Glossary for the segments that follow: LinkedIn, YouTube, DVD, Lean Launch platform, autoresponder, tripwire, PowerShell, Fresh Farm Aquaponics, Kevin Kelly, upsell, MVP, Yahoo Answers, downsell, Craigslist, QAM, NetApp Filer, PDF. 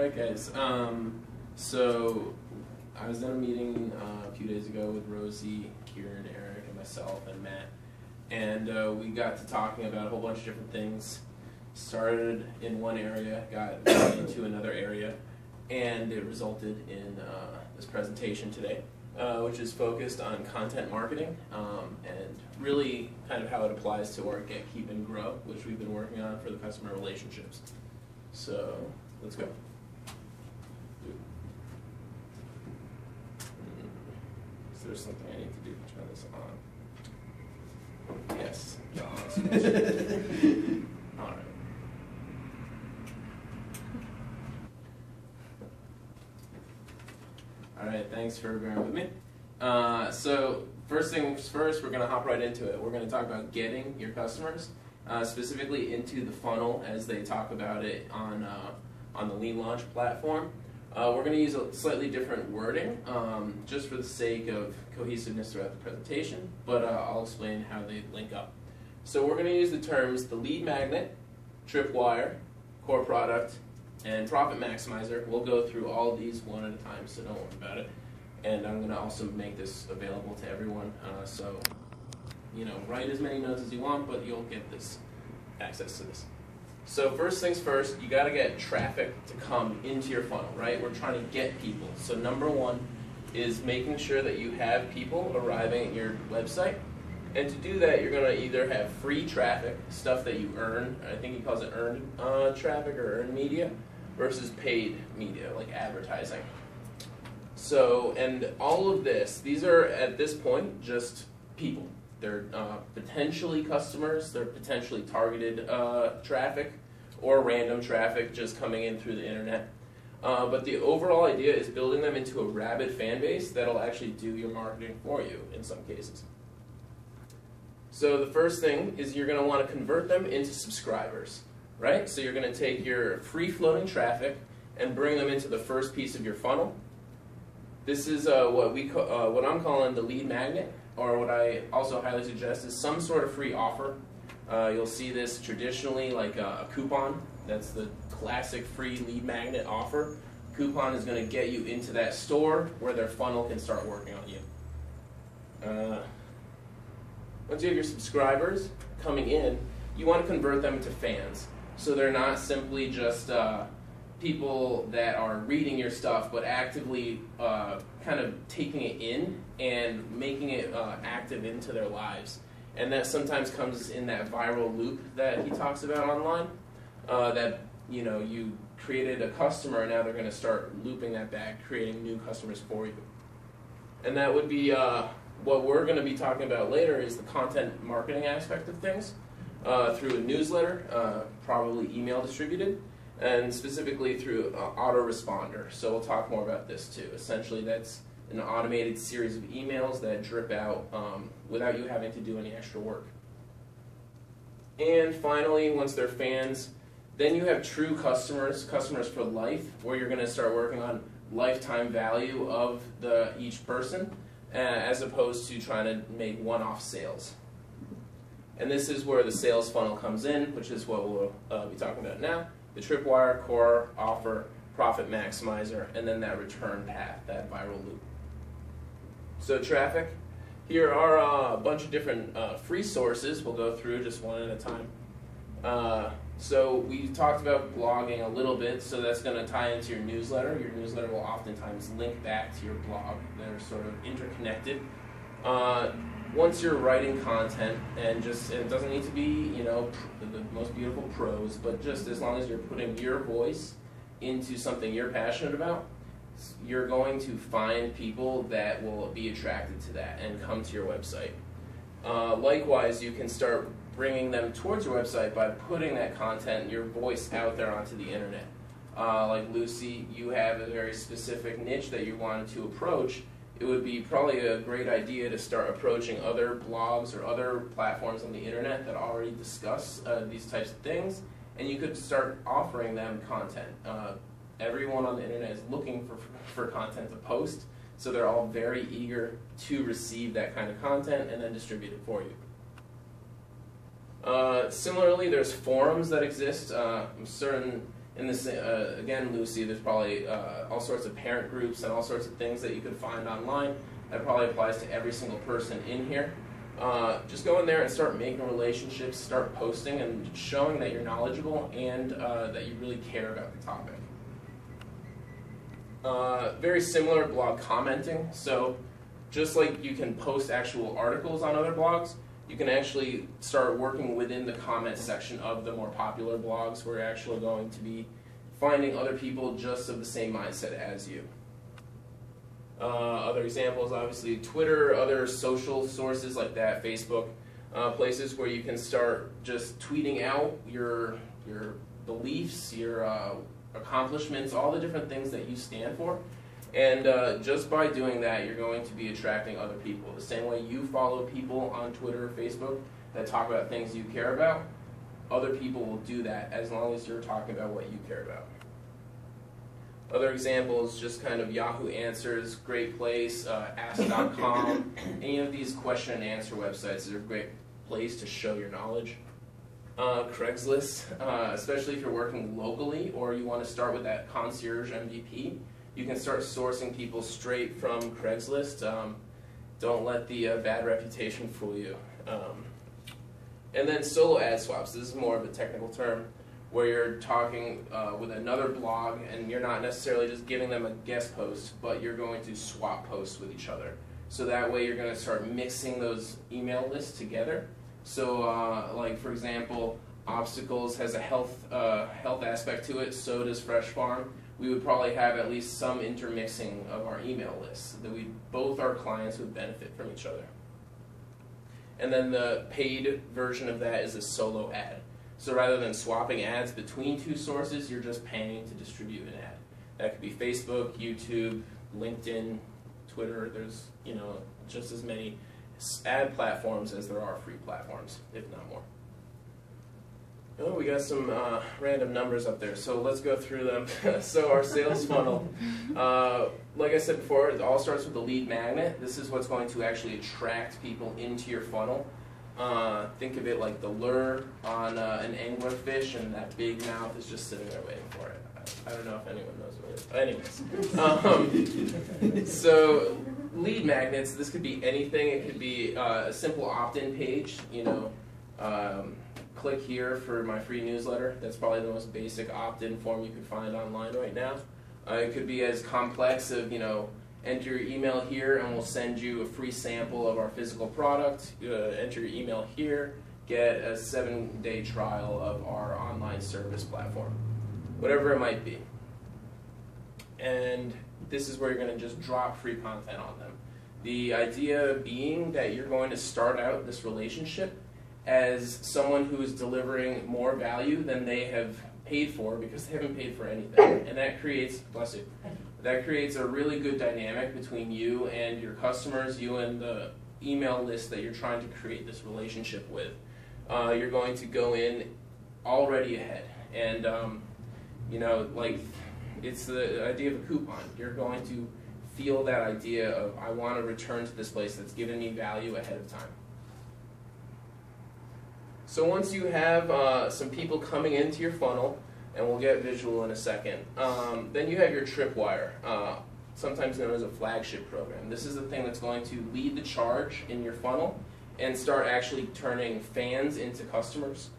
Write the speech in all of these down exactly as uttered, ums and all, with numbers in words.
Alright guys, um, so I was in a meeting uh, a few days ago with Rosie, Kieran, Eric, and myself, and Matt, and uh, we got to talking about a whole bunch of different things. Started in one area, got into another area, and it resulted in uh, this presentation today, uh, which is focused on content marketing um, and really kind of how it applies to our Get, Keep, and Grow, which we've been working on for the customer relationships. So let's go. Is there something I need to do to turn this on? Yes. All right. All right, thanks for bearing with me. Uh, so first things first, we're going to hop right into it. We're going to talk about getting your customers, uh, specifically into the funnel as they talk about it on, uh, on the Lean Launch platform. Uh, we're going to use a slightly different wording um, just for the sake of cohesiveness throughout the presentation, but uh, I'll explain how they link up. So we're going to use the terms the lead magnet, tripwire, core product, and profit maximizer. We'll go through all these one at a time, so don't worry about it. And I'm going to also make this available to everyone, uh, so you know, write as many notes as you want, but you'll get this access to this. So first things first, you got to get traffic to come into your funnel, right? We're trying to get people. So number one is making sure that you have people arriving at your website. And to do that, you're going to either have free traffic, stuff that you earn, I think he calls it earned uh, traffic or earned media, versus paid media, like advertising. So, and all of this, these are at this point just people. They're uh, potentially customers, they're potentially targeted uh, traffic, or random traffic just coming in through the internet. Uh, but the overall idea is building them into a rabid fan base that'll actually do your marketing for you in some cases. So the first thing is you're going to want to convert them into subscribers, right? So you're going to take your free-floating traffic and bring them into the first piece of your funnel. This is uh, what, we uh, what I'm calling the lead magnet, or what I also highly suggest is some sort of free offer. Uh, you'll see this traditionally like a, a coupon. That's the classic free lead magnet offer. Coupon is going to get you into that store where their funnel can start working on you. Uh, Once you have your subscribers coming in, you want to convert them to fans. So they're not simply just uh, people that are reading your stuff, but actively uh, kind of taking it in and making it uh, active into their lives. And that sometimes comes in that viral loop that he talks about online, uh, that you know, you created a customer and now they're going to start looping that back, creating new customers for you. And that would be uh, what we're going to be talking about later is the content marketing aspect of things uh, through a newsletter, uh, probably email distributed, and specifically through uh, autoresponder. So we'll talk more about this too. Essentially that's an automated series of emails that drip out um, without you having to do any extra work. And finally, once they're fans, then you have true customers, customers for life, where you're going to start working on lifetime value of the each person, Uh, as opposed to trying to make one-off sales. And this is where the sales funnel comes in, which is what we'll uh, be talking about now. The tripwire, core, offer, profit maximizer, and then that return path, that viral loop. So traffic. Here are uh, a bunch of different uh, free sources. We'll go through just one at a time. Uh, so we talked about blogging a little bit, so that's going to tie into your newsletter. Your newsletter will oftentimes link back to your blog. They're sort of interconnected. Uh, once you're writing content, and just it doesn't need to be, you know, the most beautiful prose, but just as long as you're putting your voice into something you're passionate about, you're going to find people that will be attracted to that and come to your website. Uh, likewise, you can start bringing them towards your website by putting that content, your voice, out there onto the internet. Uh, like Lucy, you have a very specific niche that you wanted to approach. It would be probably a great idea to start approaching other blogs or other platforms on the internet that already discuss uh, these types of things, and you could start offering them content. Uh, everyone on the internet is looking for, for content to post, so they're all very eager to receive that kind of content and then distribute it for you. Uh, similarly, there's forums that exist. Uh, certain And this, uh, again, Lucy, there's probably uh, all sorts of parent groups and all sorts of things that you could find online. That probably applies to every single person in here. Uh, just go in there and start making relationships, start posting and showing that you're knowledgeable and uh, that you really care about the topic. Uh, very similar blog commenting. So just like you can post actual articles on other blogs, you can actually start working within the comment section of the more popular blogs where you're actually going to be finding other people just of the same mindset as you. Uh, other examples, obviously Twitter, other social sources like that, Facebook, uh, places where you can start just tweeting out your, your beliefs, your uh, accomplishments, all the different things that you stand for. And uh, just by doing that, you're going to be attracting other people. The same way you follow people on Twitter or Facebook that talk about things you care about, other people will do that as long as you're talking about what you care about. Other examples, just kind of Yahoo Answers, Great Place, uh, ask dot com, any of these question and answer websites are a great place to show your knowledge. Uh, Craigslist, uh, especially if you're working locally or you want to start with that concierge M V P. You can start sourcing people straight from Craigslist. Um, don't let the uh, bad reputation fool you. Um, and then solo ad swaps. This is more of a technical term where you're talking uh, with another blog and you're not necessarily just giving them a guest post, but you're going to swap posts with each other. So that way you're going to start mixing those email lists together. So uh, like for example, Obstacles has a health, uh, health aspect to it, so does Fresh Farm. We would probably have at least some intermixing of our email lists that we both our clients would benefit from each other. And then the paid version of that is a solo ad. So rather than swapping ads between two sources, you're just paying to distribute an ad. That could be Facebook, YouTube, LinkedIn, Twitter. There's, you know, just as many ad platforms as there are free platforms, if not more. Oh, we got some uh, random numbers up there, so let's go through them. So our sales funnel, uh, like I said before, it all starts with the lead magnet. This is what's going to actually attract people into your funnel. Uh, think of it like the lure on uh, an anglerfish, and that big mouth is just sitting there waiting for it. I, I don't know if anyone knows what it is. Anyways, um, so lead magnets, this could be anything. It could be uh, a simple opt-in page, you know. Um, Click here for my free newsletter. That's probably the most basic opt-in form you can find online right now. Uh, it could be as complex of, you know, enter your email here and we'll send you a free sample of our physical product. Uh, enter your email here, get a seven-day trial of our online service platform. Whatever it might be. And this is where you're going to just drop free content on them. The idea being that you're going to start out this relationship as someone who is delivering more value than they have paid for, because they haven't paid for anything, and that creates, bless you, that creates a really good dynamic between you and your customers, you and the email list that you're trying to create this relationship with. Uh, you're going to go in already ahead, and um, you know, like it's the idea of a coupon. You're going to feel that idea of I want to return to this place that's given me value ahead of time. So once you have uh, some people coming into your funnel, and we'll get visual in a second, um, then you have your tripwire, uh, sometimes known as a flagship program. This is the thing that's going to lead the charge in your funnel and start actually turning fans into customers.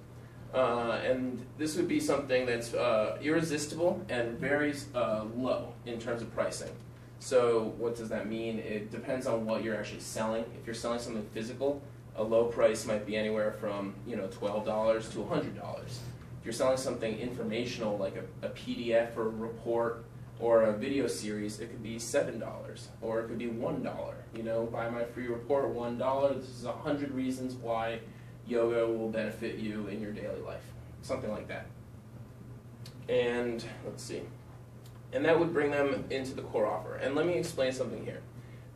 Uh, and this would be something that's uh, irresistible and very uh, low in terms of pricing. So what does that mean? It depends on what you're actually selling. If you're selling something physical, a low price might be anywhere from, you know, twelve dollars to one hundred dollars. If you're selling something informational like a, a P D F or a report or a video series, it could be seven dollars or it could be one dollar. You know, buy my free report, one dollar. This is one hundred reasons why yoga will benefit you in your daily life. Something like that. And let's see. And that would bring them into the core offer. And let me explain something here.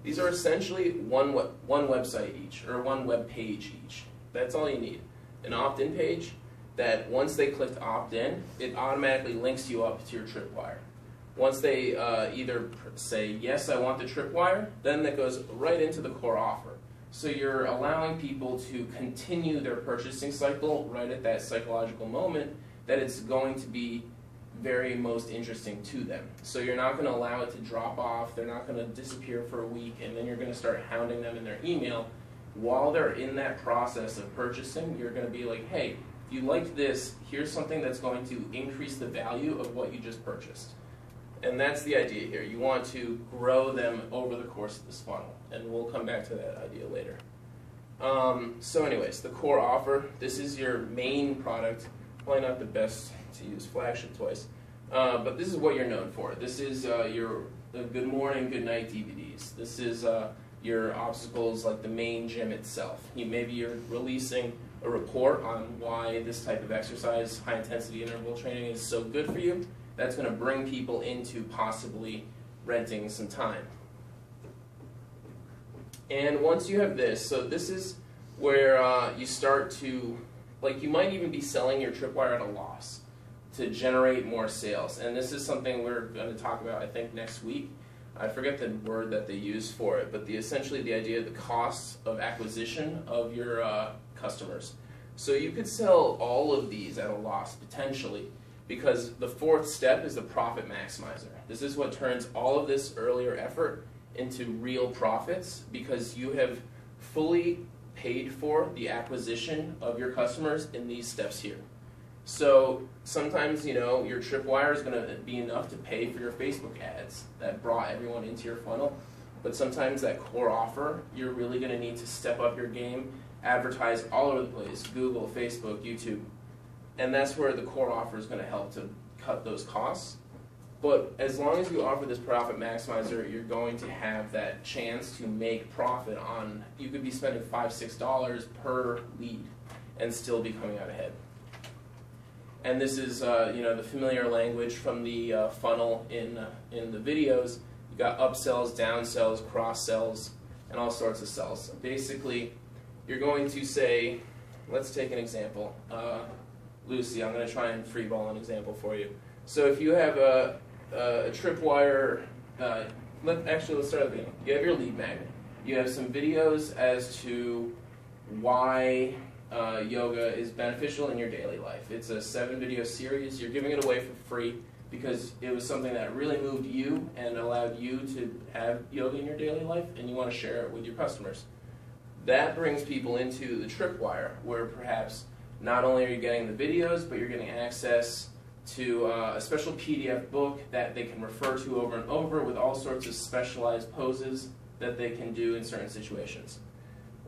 These are essentially one, web, one website each, or one web page each. That's all you need. An opt-in page that once they click opt-in, it automatically links you up to your tripwire. Once they uh, either say, yes, I want the tripwire, then that goes right into the core offer. So you're allowing people to continue their purchasing cycle right at that psychological moment that it's going to be very most interesting to them. So you're not going to allow it to drop off, they're not going to disappear for a week, and then you're going to start hounding them in their email. While they're in that process of purchasing, you're going to be like, hey, if you like this, here's something that's going to increase the value of what you just purchased. And that's the idea here. You want to grow them over the course of this funnel, and we'll come back to that idea later. Um, so anyways, the core offer, this is your main product, probably not the best to use flagship twice, uh, but this is what you're known for. This is uh, your the Good Morning, Good Night D V Ds. This is uh, your obstacles, like the main gym itself. You, maybe you're releasing a report on why this type of exercise, high intensity interval training, is so good for you. That's going to bring people into possibly renting some time. And once you have this, so this is where uh, you start to, like, you might even be selling your tripwire at a loss to generate more sales. And this is something we're going to talk about, I think, next week. I forget the word that they use for it, but the, essentially the idea of the cost of acquisition of your uh, customers. So you could sell all of these at a loss, potentially, because the fourth step is the profit maximizer. This is what turns all of this earlier effort into real profits, because you have fully paid for the acquisition of your customers in these steps here. So sometimes, you know, your tripwire is going to be enough to pay for your Facebook ads that brought everyone into your funnel, but sometimes that core offer, you're really going to need to step up your game, advertise all over the place, Google, Facebook, YouTube, and that's where the core offer is going to help to cut those costs. But as long as you offer this profit maximizer, you're going to have that chance to make profit on, you could be spending five, six dollars per lead and still be coming out ahead. And this is uh, you know, the familiar language from the uh, funnel in, uh, in the videos. You got upsells, downsells, cross-sells, and all sorts of sells. So basically, you're going to say, let's take an example. Uh, Lucy, I'm going to try and freeball an example for you. So if you have a, a tripwire, uh, let, actually let's start at the beginning. You have your lead magnet. You have some videos as to why uh, yoga is beneficial in your daily life. It's a seven video series. You're giving it away for free because it was something that really moved you and allowed you to have yoga in your daily life, and you want to share it with your customers. That brings people into the tripwire, where perhaps not only are you getting the videos, but you're getting access to uh, a special P D F book that they can refer to over and over with all sorts of specialized poses that they can do in certain situations.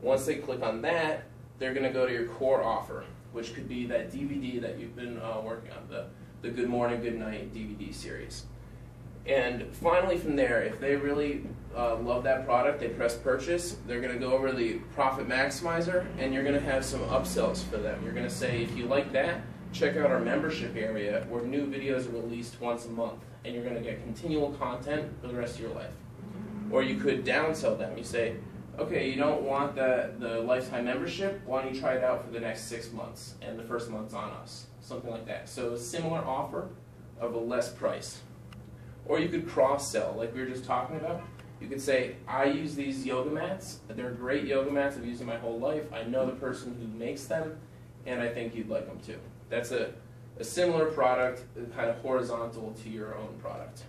Once they click on that, they're going to go to your core offer, which could be that D V D that you've been uh, working on, the, the Good Morning, Good Night D V D series. And finally from there, if they really uh, love that product, they press purchase, they're going to go over the profit maximizer, and you're going to have some upsells for them. You're going to say, if you like that, check out our membership area where new videos are released once a month, and you're going to get continual content for the rest of your life. Or you could downsell them. You say, okay, you don't want the, the lifetime membership, why don't you try it out for the next six months, and the first month's on us, something like that. So a similar offer of a less price. Or you could cross-sell, like we were just talking about. You could say, I use these yoga mats, they're great yoga mats, I've used them my whole life, I know the person who makes them, and I think you'd like them too. That's a, a similar product, kind of horizontal to your own product.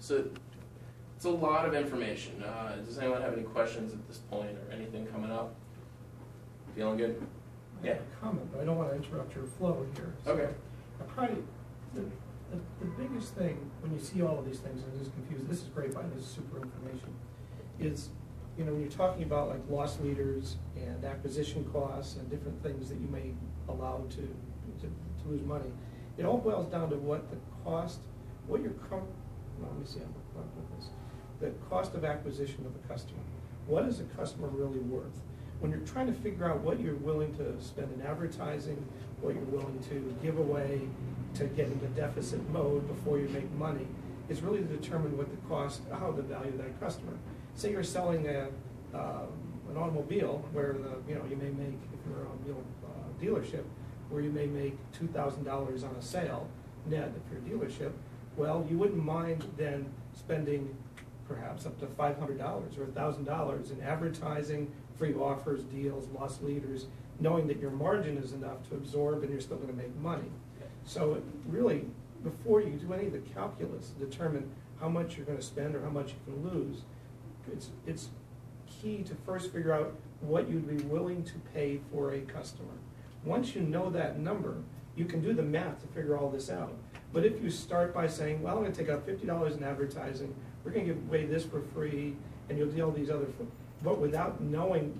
So it's a lot of information. Uh, does anyone have any questions at this point or anything coming up? Feeling good? Yeah. I have a comment, but I don't want to interrupt your flow here. So okay. I probably, the, the, the biggest thing when you see all of these things, and I'm just confused, this is great, but this is super information, is, you know, when you're talking about like loss leaders and acquisition costs and different things that you may allow to To, to lose money, it all boils down to what the cost, what your com no, let me see, I'm not with this. The cost of acquisition of a customer. What is a customer really worth? When you're trying to figure out what you're willing to spend in advertising, what you're willing to give away to get into deficit mode before you make money, is really to determine what the cost, how the value of that customer. Say you're selling a uh, an automobile where the you know you may make if you're an automobile uh, dealership. Where you may make two thousand dollars on a sale, net, if you're a dealership, well, you wouldn't mind then spending perhaps up to five hundred dollars or one thousand dollars in advertising, free offers, deals, loss leaders, knowing that your margin is enough to absorb and you're still going to make money. So it really, before you do any of the calculus to determine how much you're going to spend or how much you can lose, it's, it's key to first figure out what you'd be willing to pay for a customer. Once you know that number, you can do the math to figure all this out. But if you start by saying, well, I'm going to take out fifty dollars in advertising, we're going to give away this for free, and you'll deal with these other, but without knowing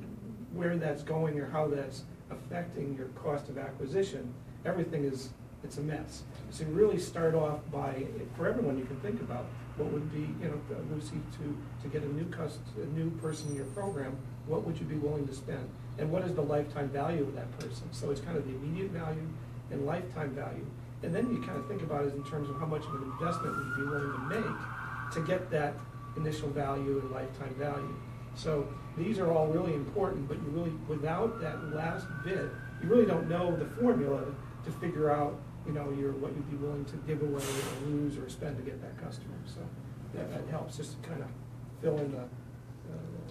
where that's going or how that's affecting your cost of acquisition, everything is, it's a mess. So you really start off by, for everyone you can think about, what would be, you know, Lucy, to, to get a new, cust a new person in your program, what would you be willing to spend? And what is the lifetime value of that person? So it's kind of the immediate value and lifetime value. And then you kind of think about it in terms of how much of an investment would you be willing to make to get that initial value and lifetime value. So these are all really important, but you really, without that last bit, you really don't know the formula to figure out, you know, your, what you'd be willing to give away or lose or spend to get that customer. So that, that helps just to kind of fill in the, uh,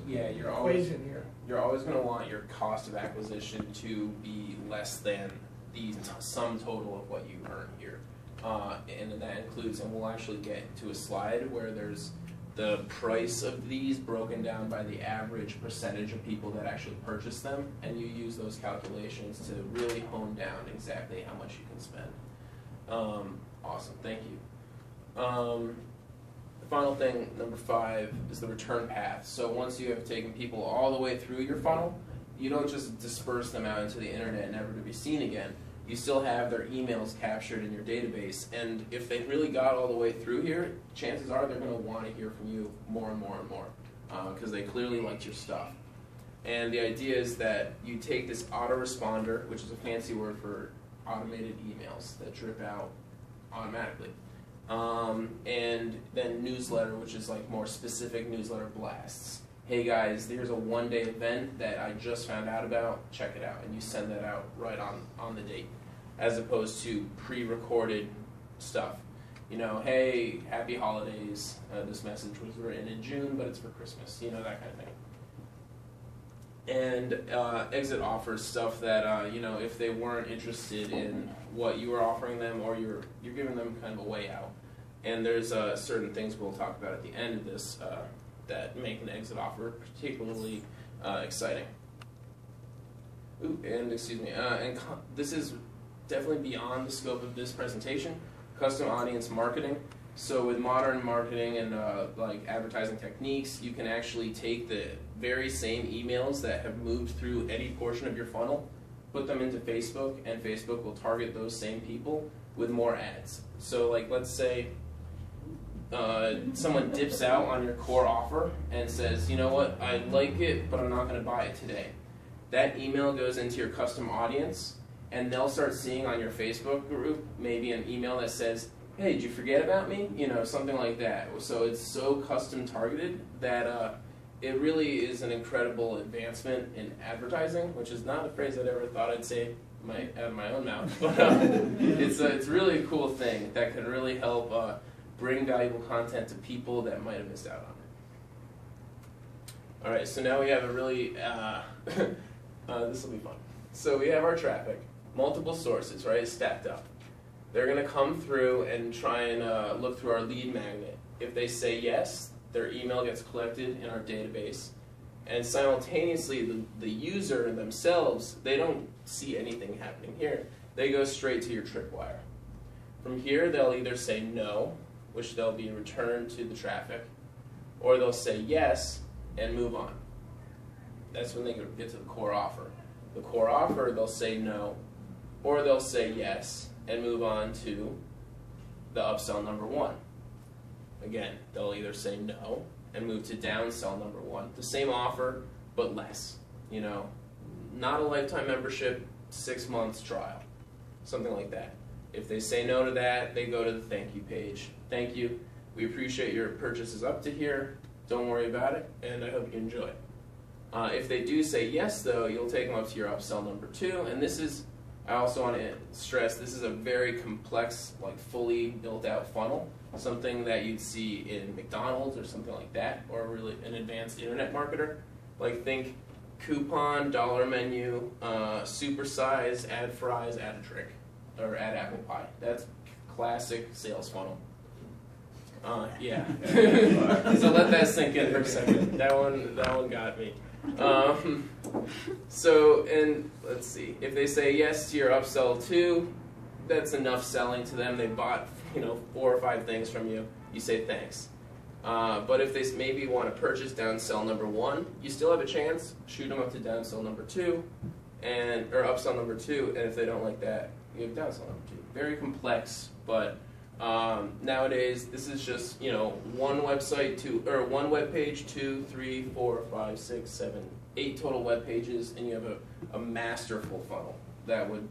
yeah, you're equation always, here. You're always going to want your cost of acquisition to be less than the sum total of what you earn here. Uh, and that includes, and we'll actually get to a slide where there's the price of these broken down by the average percentage of people that actually purchase them, and you use those calculations to really hone down exactly how much you can spend. Um, awesome, thank you. Um, the final thing, number five, is the return path. So once you have taken people all the way through your funnel, you don't just disperse them out into the internet never to be seen again. You still have their emails captured in your database, and if they really got all the way through here, chances are they're going to want to hear from you more and more and more, because uh, they clearly liked your stuff. And the idea is that you take this autoresponder, which is a fancy word for automated emails that drip out automatically, um, and then newsletter, which is like more specific newsletter blasts. Hey guys, there's a one-day event that I just found out about, check it out, and you send that out right on, on the date, as opposed to pre-recorded stuff. You know, hey, happy holidays, uh, this message was written in June, but it's for Christmas, you know, that kind of thing. And uh, exit offers stuff that, uh, you know, if they weren't interested in what you were offering them, or you're, you're giving them kind of a way out. And there's uh, certain things we'll talk about at the end of this, uh, that make an exit offer particularly uh, exciting. Ooh, and excuse me, uh, and this is definitely beyond the scope of this presentation, custom audience marketing. So with modern marketing and uh, like advertising techniques, you can actually take the very same emails that have moved through any portion of your funnel, put them into Facebook, and Facebook will target those same people with more ads. So like let's say Uh, someone dips out on your core offer and says, you know what, I like it, but I'm not going to buy it today. That email goes into your custom audience, and they'll start seeing on your Facebook group maybe an email that says, hey, did you forget about me? You know, something like that. So it's so custom targeted that uh, it really is an incredible advancement in advertising, which is not a phrase I'd ever thought I'd say my, out of my own mouth. But uh, it's, uh, it's really a cool thing that can really help uh, bring valuable content to people that might have missed out on it. All right, so now we have a really, uh, uh, this will be fun. So we have our traffic, multiple sources, right, stacked up. They're gonna come through and try and uh, look through our lead magnet. If they say yes, their email gets collected in our database, and simultaneously the, the user themselves, they don't see anything happening here. They go straight to your tripwire. From here, they'll either say no, which they'll be returned to the traffic, or they'll say yes and move on. That's when they get to the core offer. The core offer, they'll say no, or they'll say yes and move on to the upsell number one. Again, they'll either say no and move to downsell number one. The same offer, but less. You know, not a lifetime membership, six months trial, something like that. If they say no to that, they go to the thank you page. Thank you. We appreciate your purchases up to here. Don't worry about it, and I hope you enjoy. Uh, if they do say yes, though, you'll take them up to your upsell number two. And this is, I also want to stress, this is a very complex, like fully built-out funnel, something that you'd see in McDonald's or something like that, or really an advanced internet marketer. Like think coupon, dollar menu, uh, supersize, add fries, add a drink, or add apple pie. That's classic sales funnel. Uh, yeah. So let that sink in for a second. That one, that one got me. Um, so, and let's see. If they say yes to your upsell too, that's enough selling to them. They bought, you know, four or five things from you. You say thanks. Uh, but if they maybe want to purchase downsell number one, you still have a chance. Shoot them up to downsell number two, and or upsell number two. And if they don't like that, you have downsell number two. Very complex, but um, nowadays this is just, you know, one website, two or one web page, two, three, four, five, six, seven, eight total web pages, and you have a, a masterful funnel that would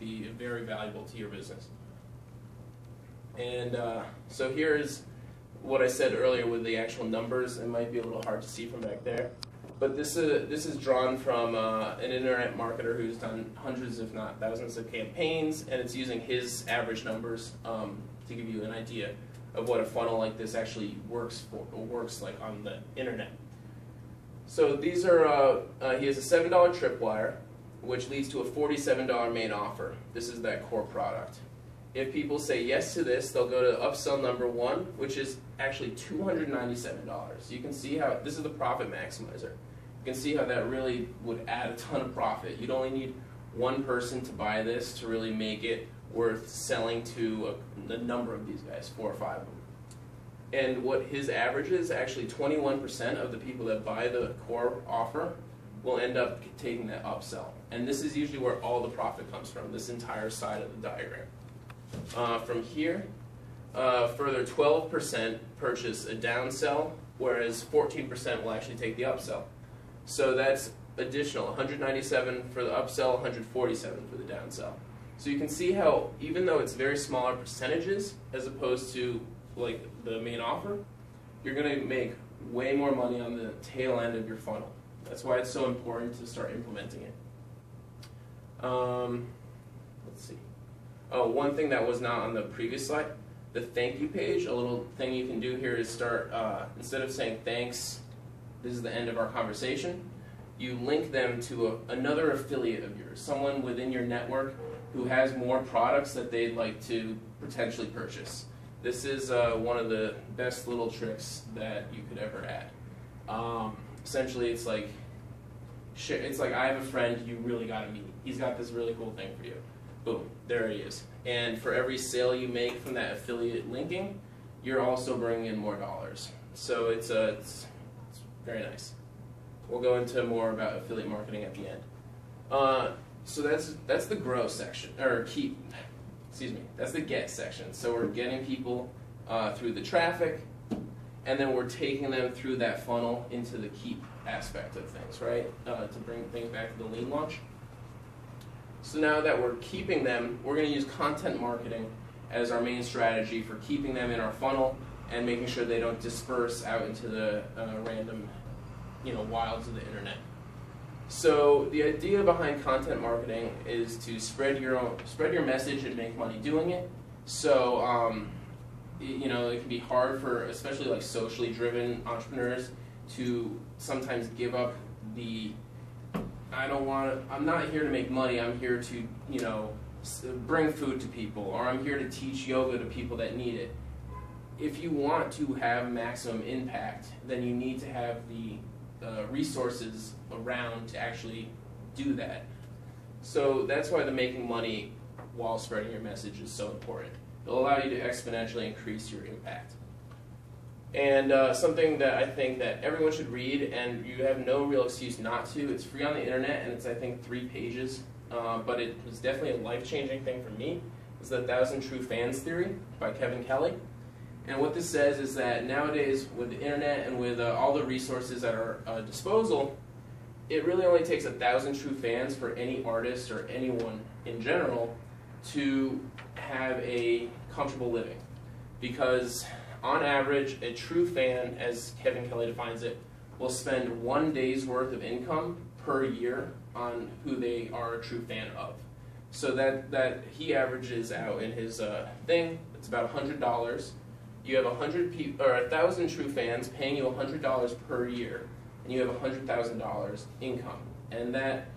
be very valuable to your business. And uh, so here is what I said earlier with the actual numbers. It might be a little hard to see from back there, but this is, this is drawn from uh, an internet marketer who's done hundreds if not thousands of campaigns, and it's using his average numbers um, to give you an idea of what a funnel like this actually works for, or works like on the internet. So these are, uh, uh, he has a seven dollar tripwire, which leads to a forty-seven dollar main offer. This is that core product. If people say yes to this, they'll go to upsell number one, which is actually two hundred ninety-seven dollars. You can see how, this is the profit maximizer. You can see how that really would add a ton of profit. You'd only need one person to buy this to really make it worth selling to a, a number of these guys, four or five of them. And what his average is, actually twenty-one percent of the people that buy the core offer will end up taking that upsell. And this is usually where all the profit comes from, this entire side of the diagram. Uh, from here, uh, further twelve percent purchase a downsell, whereas fourteen percent will actually take the upsell. So that's additional, one hundred ninety-seven for the upsell, one hundred forty-seven for the downsell. So you can see how, even though it's very smaller percentages as opposed to like the main offer, you're going to make way more money on the tail end of your funnel. That's why it's so important to start implementing it. Um, let's see. Oh, one thing that was not on the previous slide, the thank you page, a little thing you can do here is start, uh, instead of saying thanks, this is the end of our conversation, you link them to a, another affiliate of yours, someone within your network who has more products that they'd like to potentially purchase. This is uh, one of the best little tricks that you could ever add. Um, essentially, it's like, it's like I have a friend you really got to meet. He's got this really cool thing for you. Boom, there it is. And for every sale you make from that affiliate linking, you're also bringing in more dollars. So it's, uh, it's, it's very nice. We'll go into more about affiliate marketing at the end. Uh, so that's, that's the grow section, or keep, excuse me, that's the get section. So we're getting people uh, through the traffic, and then we're taking them through that funnel into the keep aspect of things, right? Uh, to bring things back to the lean launch. So now that we're keeping them, we're going to use content marketing as our main strategy for keeping them in our funnel and making sure they don't disperse out into the uh, random, you know, wilds of the internet. So the idea behind content marketing is to spread your own, spread your message and make money doing it. So um, you know, it can be hard for, especially like socially driven entrepreneurs, to sometimes give up the, I don't want to, I'm not here to make money, I'm here to, you know, bring food to people, or I'm here to teach yoga to people that need it. If you want to have maximum impact, then you need to have the uh, resources around to actually do that. So that's why the making money while spreading your message is so important. It'll allow you to exponentially increase your impact. And uh, something that I think that everyone should read, and you have no real excuse not to. It's free on the internet, and it's, I think, three pages. Uh, but it was definitely a life-changing thing for me. It's the Thousand True Fans Theory by Kevin Kelly. And what this says is that nowadays, with the internet and with uh, all the resources at our uh, disposal, it really only takes a thousand true fans for any artist or anyone in general to have a comfortable living. Because on average, a true fan, as Kevin Kelly defines it, will spend one day's worth of income per year on who they are a true fan of. So that, that he averages out in his uh, thing, it's about one hundred dollars. You have one hundred or one thousand true fans paying you one hundred dollars per year, and you have one hundred thousand dollars income. And that